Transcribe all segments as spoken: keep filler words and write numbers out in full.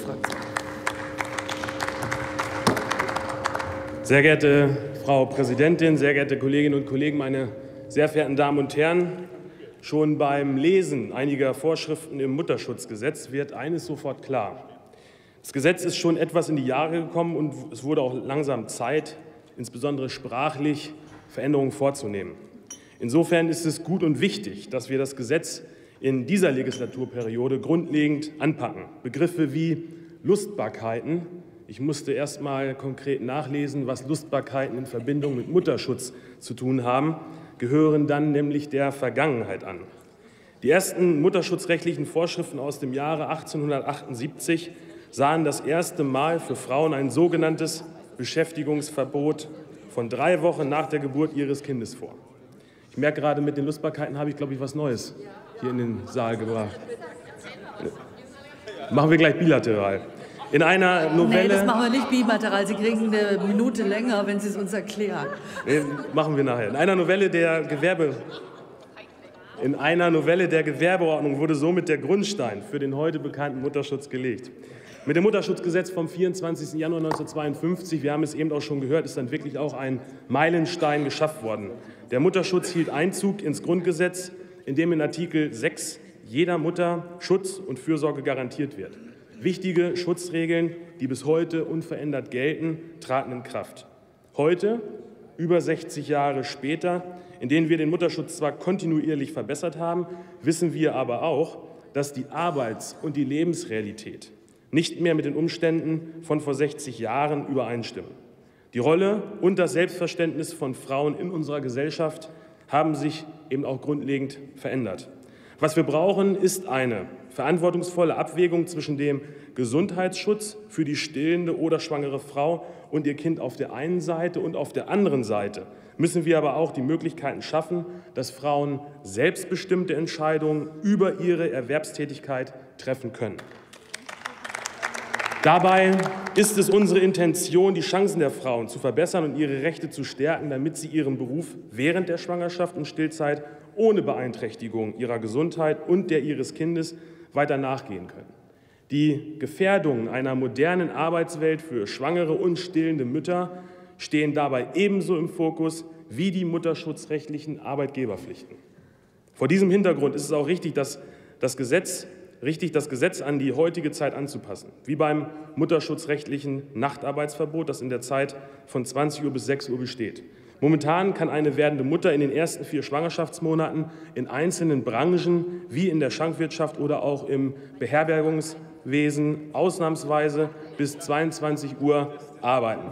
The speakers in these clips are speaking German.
Fraktion. Sehr geehrte Frau Präsidentin, sehr geehrte Kolleginnen und Kollegen, meine sehr verehrten Damen und Herren! Schon beim Lesen einiger Vorschriften im Mutterschutzgesetz wird eines sofort klar. Das Gesetz ist schon etwas in die Jahre gekommen und es wurde auch langsam Zeit, insbesondere sprachlich Veränderungen vorzunehmen. Insofern ist es gut und wichtig, dass wir das Gesetz in dieser Legislaturperiode grundlegend anpacken. Begriffe wie Lustbarkeiten, ich musste erst mal konkret nachlesen, was Lustbarkeiten in Verbindung mit Mutterschutz zu tun haben, gehören dann nämlich der Vergangenheit an. Die ersten mutterschutzrechtlichen Vorschriften aus dem Jahre achtzehnhundertachtundsiebzig sahen das erste Mal für Frauen ein sogenanntes Beschäftigungsverbot von drei Wochen nach der Geburt ihres Kindes vor. Ich merke gerade, mit den Lustbarkeiten habe ich, glaube ich, was Neues hier in den Saal gebracht. Machen wir gleich bilateral. In einer Novelle. Nee, das machen wir nicht bilateral. Sie kriegen eine Minute länger, wenn Sie es uns erklären. Nee, machen wir nachher. In einer Novelle der Gewerbe. In einer Novelle der Gewerbeordnung wurde somit der Grundstein für den heute bekannten Mutterschutz gelegt. Mit dem Mutterschutzgesetz vom vierundzwanzigsten Januar neunzehnhundertzweiundfünfzig, wir haben es eben auch schon gehört, ist dann wirklich auch ein Meilenstein geschafft worden. Der Mutterschutz hielt Einzug ins Grundgesetz, in dem in Artikel sechs jeder Mutter Schutz und Fürsorge garantiert wird. Wichtige Schutzregeln, die bis heute unverändert gelten, traten in Kraft. Heute, über sechzig Jahre später, in denen wir den Mutterschutz zwar kontinuierlich verbessert haben, wissen wir aber auch, dass die Arbeits- und die Lebensrealität nicht mehr mit den Umständen von vor sechzig Jahren übereinstimmen. Die Rolle und das Selbstverständnis von Frauen in unserer Gesellschaft haben sich eben auch grundlegend verändert. Was wir brauchen, ist eine verantwortungsvolle Abwägung zwischen dem Gesundheitsschutz für die stillende oder schwangere Frau und ihr Kind auf der einen Seite und auf der anderen Seite. Müssen wir aber auch die Möglichkeiten schaffen, dass Frauen selbstbestimmte Entscheidungen über ihre Erwerbstätigkeit treffen können. Dabei ist es unsere Intention, die Chancen der Frauen zu verbessern und ihre Rechte zu stärken, damit sie ihren Beruf während der Schwangerschaft und Stillzeit ohne Beeinträchtigung ihrer Gesundheit und der ihres Kindes weiter nachgehen können. Die Gefährdungen einer modernen Arbeitswelt für schwangere und stillende Mütter stehen dabei ebenso im Fokus wie die mutterschutzrechtlichen Arbeitgeberpflichten. Vor diesem Hintergrund ist es auch richtig, dass das Gesetz Richtig, das Gesetz an die heutige Zeit anzupassen, wie beim mutterschutzrechtlichen Nachtarbeitsverbot, das in der Zeit von zwanzig Uhr bis sechs Uhr besteht. Momentan kann eine werdende Mutter in den ersten vier Schwangerschaftsmonaten in einzelnen Branchen wie in der Schankwirtschaft oder auch im Beherbergungswesen ausnahmsweise bis zweiundzwanzig Uhr arbeiten.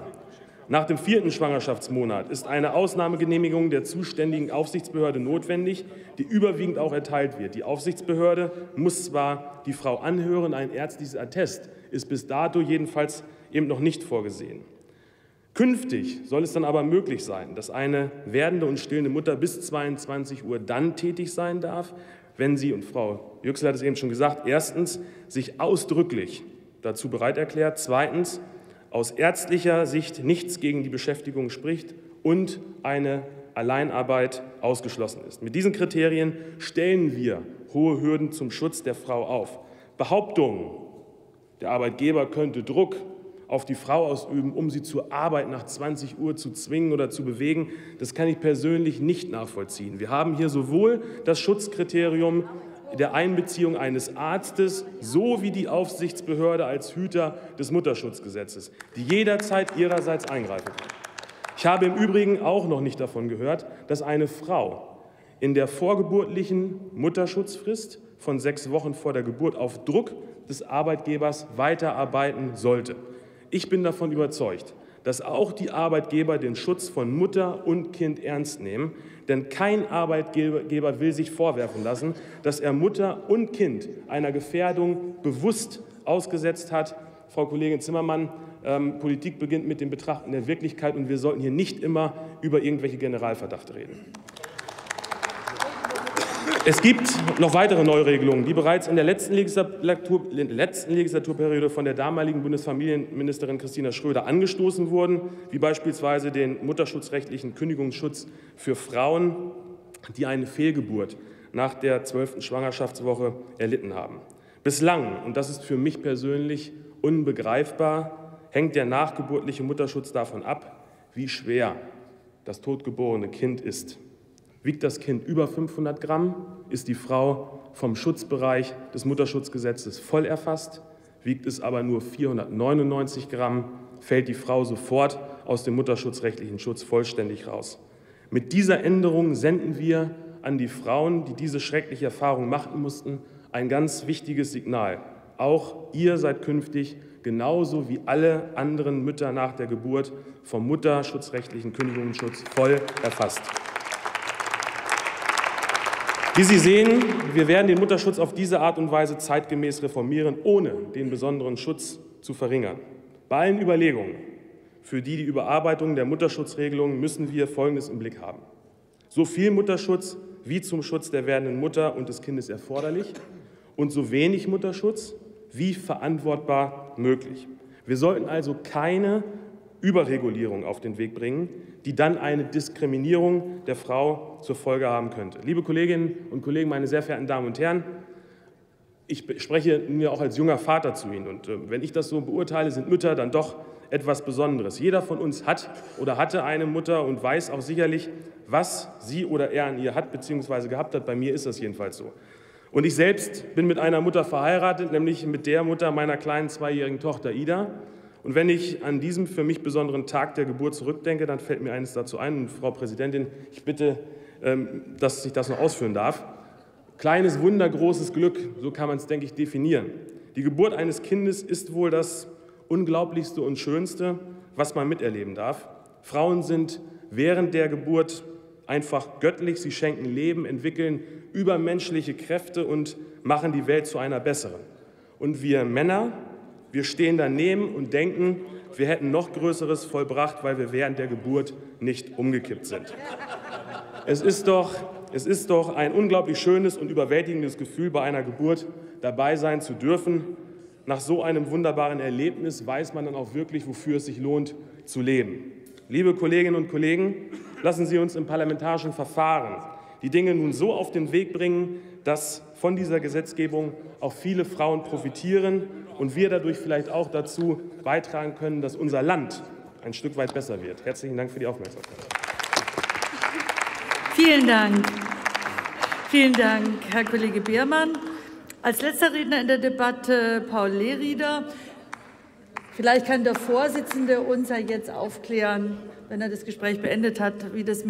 Nach dem vierten Schwangerschaftsmonat ist eine Ausnahmegenehmigung der zuständigen Aufsichtsbehörde notwendig, die überwiegend auch erteilt wird. Die Aufsichtsbehörde muss zwar die Frau anhören, ein ärztliches Attest ist bis dato jedenfalls eben noch nicht vorgesehen. Künftig soll es dann aber möglich sein, dass eine werdende und stillende Mutter bis zweiundzwanzig Uhr dann tätig sein darf, wenn sie, und Frau Yüksel hat es eben schon gesagt, erstens sich ausdrücklich dazu bereit erklärt, zweitens aus ärztlicher Sicht nichts gegen die Beschäftigung spricht und eine Alleinarbeit ausgeschlossen ist. Mit diesen Kriterien stellen wir hohe Hürden zum Schutz der Frau auf. Behauptungen, der Arbeitgeber könnte Druck auf die Frau ausüben, um sie zur Arbeit nach zwanzig Uhr zu zwingen oder zu bewegen, das kann ich persönlich nicht nachvollziehen. Wir haben hier sowohl das Schutzkriterium der Einbeziehung eines Arztes sowie die Aufsichtsbehörde als Hüter des Mutterschutzgesetzes, die jederzeit ihrerseits eingreifen kann. Ich habe im Übrigen auch noch nicht davon gehört, dass eine Frau in der vorgeburtlichen Mutterschutzfrist von sechs Wochen vor der Geburt auf Druck des Arbeitgebers weiterarbeiten sollte. Ich bin davon überzeugt, dass auch die Arbeitgeber den Schutz von Mutter und Kind ernst nehmen. Denn kein Arbeitgeber will sich vorwerfen lassen, dass er Mutter und Kind einer Gefährdung bewusst ausgesetzt hat. Frau Kollegin Zimmermann, ähm, Politik beginnt mit dem Betrachten der Wirklichkeit, und wir sollten hier nicht immer über irgendwelche Generalverdachte reden. Es gibt noch weitere Neuregelungen, die bereits in der letzten Legislatur, letzten Legislaturperiode von der damaligen Bundesfamilienministerin Christina Schröder angestoßen wurden, wie beispielsweise den mutterschutzrechtlichen Kündigungsschutz für Frauen, die eine Fehlgeburt nach der zwölften Schwangerschaftswoche erlitten haben. Bislang, und das ist für mich persönlich unbegreifbar, hängt der nachgeburtliche Mutterschutz davon ab, wie schwer das totgeborene Kind ist. Wiegt das Kind über fünfhundert Gramm, ist die Frau vom Schutzbereich des Mutterschutzgesetzes voll erfasst. Wiegt es aber nur vierhundertneunundneunzig Gramm, fällt die Frau sofort aus dem mutterschutzrechtlichen Schutz vollständig raus. Mit dieser Änderung senden wir an die Frauen, die diese schreckliche Erfahrung machen mussten, ein ganz wichtiges Signal. Auch ihr seid künftig, genauso wie alle anderen Mütter nach der Geburt, vom mutterschutzrechtlichen Kündigungsschutz voll erfasst. Wie Sie sehen, wir werden den Mutterschutz auf diese Art und Weise zeitgemäß reformieren, ohne den besonderen Schutz zu verringern. Bei allen Überlegungen für die die Überarbeitung der Mutterschutzregelung müssen wir Folgendes im Blick haben. So viel Mutterschutz wie zum Schutz der werdenden Mutter und des Kindes erforderlich und so wenig Mutterschutz wie verantwortbar möglich. Wir sollten also keine Überregulierung auf den Weg bringen, die dann eine Diskriminierung der Frau zur Folge haben könnte. Liebe Kolleginnen und Kollegen, meine sehr verehrten Damen und Herren, ich spreche mir auch als junger Vater zu Ihnen und wenn ich das so beurteile, sind Mütter dann doch etwas Besonderes. Jeder von uns hat oder hatte eine Mutter und weiß auch sicherlich, was sie oder er an ihr hat bzw. gehabt hat. Bei mir ist das jedenfalls so. Und ich selbst bin mit einer Mutter verheiratet, nämlich mit der Mutter meiner kleinen zweijährigen Tochter Ida. Und wenn ich an diesem für mich besonderen Tag der Geburt zurückdenke, dann fällt mir eines dazu ein. Und Frau Präsidentin, ich bitte, dass ich das noch ausführen darf. Kleines Wunder, großes Glück, so kann man es, denke ich, definieren. Die Geburt eines Kindes ist wohl das Unglaublichste und Schönste, was man miterleben darf. Frauen sind während der Geburt einfach göttlich. Sie schenken Leben, entwickeln übermenschliche Kräfte und machen die Welt zu einer besseren. Und wir Männer, wir stehen daneben und denken, wir hätten noch Größeres vollbracht, weil wir während der Geburt nicht umgekippt sind. Es ist doch, es ist doch ein unglaublich schönes und überwältigendes Gefühl, bei einer Geburt dabei sein zu dürfen. Nach so einem wunderbaren Erlebnis weiß man dann auch wirklich, wofür es sich lohnt, zu leben. Liebe Kolleginnen und Kollegen, lassen Sie uns im parlamentarischen Verfahren die Dinge nun so auf den Weg bringen, dass von dieser Gesetzgebung auch viele Frauen profitieren und wir dadurch vielleicht auch dazu beitragen können, dass unser Land ein Stück weit besser wird. Herzlichen Dank für die Aufmerksamkeit. Vielen Dank. Vielen Dank, Herr Kollege Beermann. Als letzter Redner in der Debatte Paul Lehrieder. Vielleicht kann der Vorsitzende uns ja jetzt aufklären, wenn er das Gespräch beendet hat, wie das mit